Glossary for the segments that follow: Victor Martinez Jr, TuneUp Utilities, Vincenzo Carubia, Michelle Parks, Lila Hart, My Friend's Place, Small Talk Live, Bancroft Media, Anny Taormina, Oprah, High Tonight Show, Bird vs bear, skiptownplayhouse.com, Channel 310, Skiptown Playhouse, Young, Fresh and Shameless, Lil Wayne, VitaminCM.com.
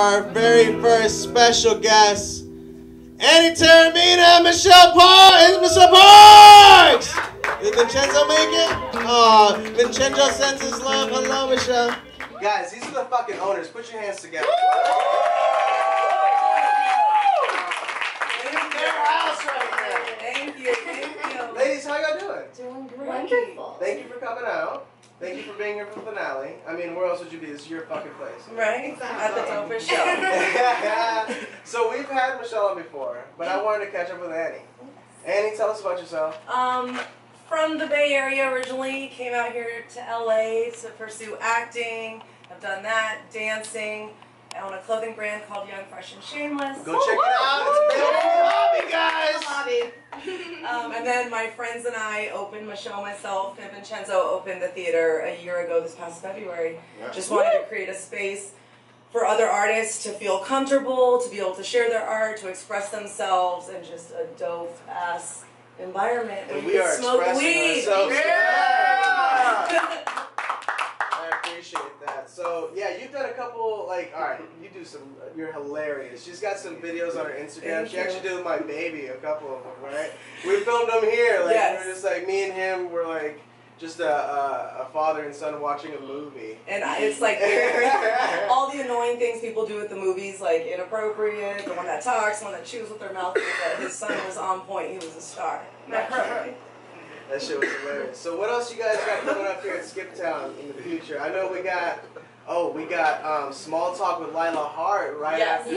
Our very first special guest, Anny Taormina, Michelle Parks! Did Vincenzo make it? Oh, Vincenzo sends his love. Hello, Michelle. Guys, these are the fucking owners. Put your hands together. In their house right now. Thank you, thank you. Ladies, how y'all doing? Doing great. Wonderful. Thank you for coming out. Thank you for being here for the finale. I mean, where else would you be? This is your fucking place. Right? At the Oprah show. So we've had Michelle on before, but I wanted to catch up with Anny. Anny, tell us about yourself. From the Bay Area originally, came out here to LA to pursue acting. I've done that, dancing. I own a clothing brand called Young, Fresh and Shameless. Go check it out. It's in the lobby, guys. And then my friends and I opened, Michelle, myself, and Vincenzo opened the theater a year ago this past February. Yeah. Just wanted to create a space for other artists to feel comfortable, to be able to share their art, to express themselves in just a dope-ass environment. And we are smoke weed. Yeah! Appreciate that. So yeah, you've done a couple, like, all right, you do some, you're hilarious. She's got some videos on her Instagram. She actually did with my baby, a couple of them, right? We filmed them here. Like, yes. We were just like, me and him were like just a father and son watching a movie. And it's like all the annoying things people do at the movies, like inappropriate, the one that talks, the one that chews with their mouth. But his son was on point. He was a star. That shit was hilarious. So what else you guys got coming up here at Skiptown in the future? I know we got, Small Talk with Lila Hart right after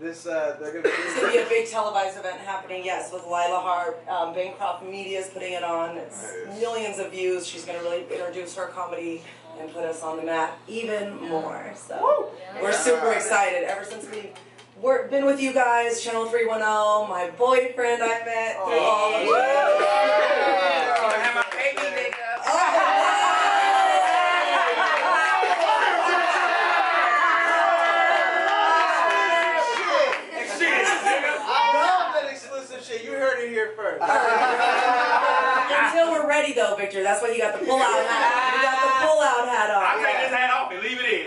this. They're going to be a big televised event happening, yes, with Lila Hart. Bancroft Media is putting it on. It's millions of views. She's going to really introduce her comedy and put us on the map even more. So we're super excited. Ever since we... We've been with you guys, Channel 310, my boyfriend I met. And my baby nigga. I love that exclusive shit. You heard it here first. Until we're ready, though, Victor. That's why you got the pull-out hat. You got the pull-out hat on. I'll take his hat off and leave it in.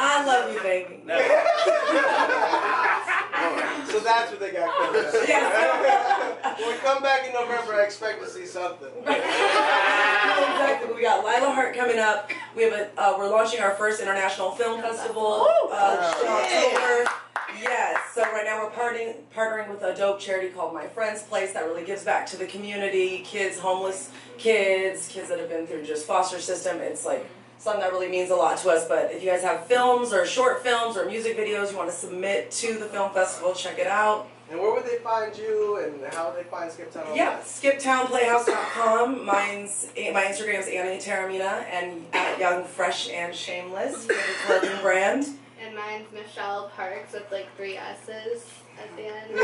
I love you, baby. No. So that's what they got coming up. Yes. When we come back in November, I expect to see something. Exactly. We got Lila Hart coming up. We have a. We're launching our first international film festival in October. Yes. So right now we're partnering with a dope charity called My Friend's Place that really gives back to the community, kids, homeless kids, kids that have been through just foster system. It's like something that really means a lot to us. But if you guys have films or short films or music videos you want to submit to the film festival, check it out. And where would they find you and how would they find Skiptown? Yeah, skiptownplayhouse.com. My Instagram's Anny Taormina and at Young, Fresh and Shameless for the clothing brand. And mine's Michelle Parks with like 3 S's at the end.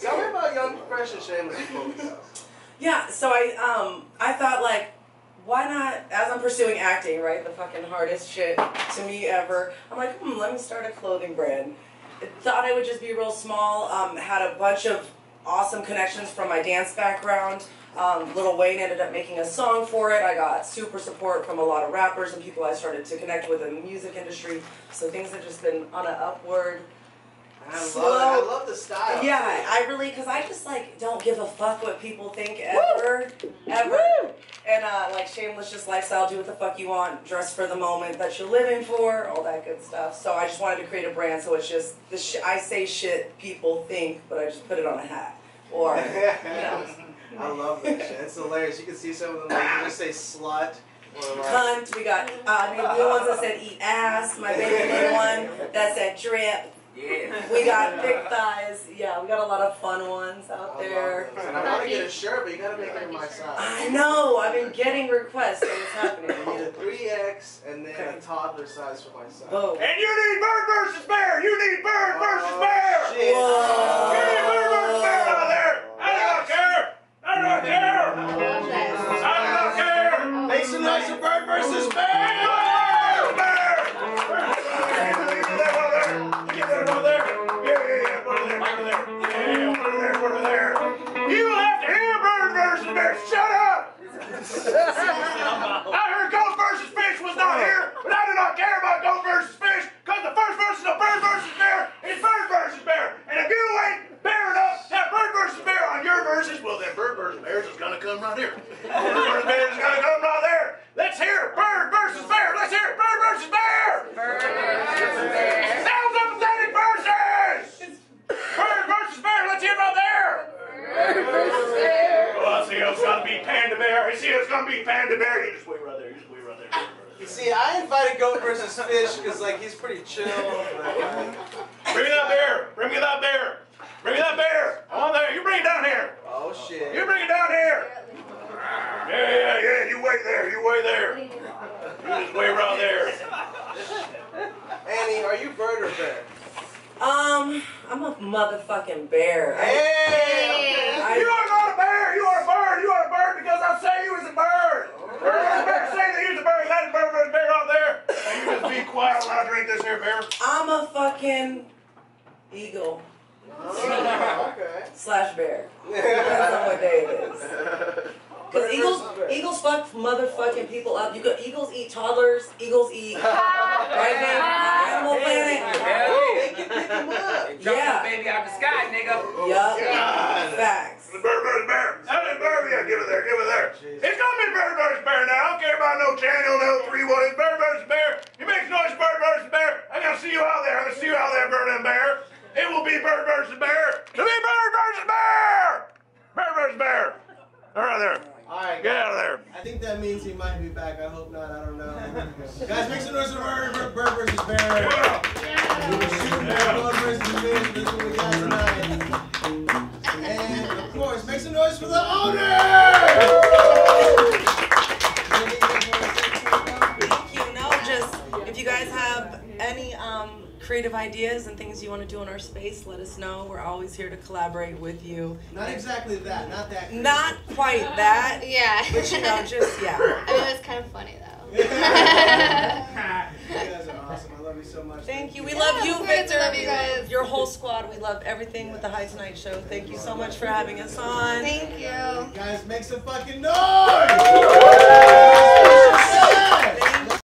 Tell me about Young, Fresh and Shameless. Yeah, so I thought, like, why not, as I'm pursuing acting, right, the fucking hardest shit to me ever, I'm like, let me start a clothing brand. Thought I would just be real small, had a bunch of awesome connections from my dance background. Lil Wayne ended up making a song for it. I got super support from a lot of rappers and people I started to connect with in the music industry, so things have just been on an upward... I love the style. Yeah, I really, because I just, like, don't give a fuck what people think ever, Woo! And, like, Shameless, just lifestyle, do what the fuck you want, dress for the moment that you're living for, all that good stuff. So I just wanted to create a brand, so it's just, I say shit people think, but I just put it on a hat. Or, you know. I love that shit. It's hilarious. You can see some of them, like, you just say slut. Cunt. We got, the ones that said eat ass. My baby did one that said drip. Yeah. We got big thighs. Yeah, we got a lot of fun ones out there. And I want to get a shirt, but you got to make it my size. I know. I've been getting requests. So it's happening. I need a 3X and then a toddler size for my size. Oh. And you need Bird vs bear. You need Bird vs bear. Shit. Whoa. You need Bird vs bear out there. I don't care. I don't care. Make some noise for Bird vs bear. Shut up! I heard Ghost versus gonna be Panda Bear. You just wait right there. You just wait right there. You see, I invited Goat versus Fish because like he's pretty chill. Bring me that bear. Bring me that bear. Bring me that bear. Come on there. You bring it down here. Oh shit. You bring it down here. Yeah, yeah, yeah. You wait there. You wait there. You just wait right there. Annie, are you bird or bear? I'm a motherfucking bear. Hey! You are not a bear! You are a bird! You are a bird because I say you is a bird! Bird is a bear! Say that you is a bird! That is bird is bear out there! And you just be quiet when I drink this here beer. I'm a fucking eagle. Oh, okay. Slash bear. Depends on what day it is. Because eagles fuck motherfucking people up. You go, eagles eat toddlers, eagles eat right now. Animal planet. They can pick them up. Yeah. Baby out the sky, nigga. Yup. Yeah. Facts. The bird, bear. That is bird. Yeah, give it there, give it there. Jeez. It's gonna be bird, bear now. I don't care about no channel, no 310. It's bird, bear. You make noise, bird, bear. I gotta see you out there. I gotta see you out there, bird and bear. It will be bird, bear. It'll be bird, bear. Bird, bear. All right there. Alright, get out of there. I think that means he might be back. I hope not. I don't know. Guys, make some noise for Bird vs. Bear. Yeah. Bird vs. Bear. This is what we got tonight. And, of course, make some noise for the owner! Thank you. No, just, if you guys have any creative ideas and things you want to do in our space, let us know. We're always here to collaborate with you. Not exactly that, not that creative. Not quite that. Yeah. But you know, just, yeah. I mean, it's kind of funny, though. You guys are awesome. I love you so much. Thank you. We love you, Victor. Love you guys. Your whole squad. We love everything with the High Tonight Show. Thank you so much for having us on. Thank you. Guys, make some fucking noise!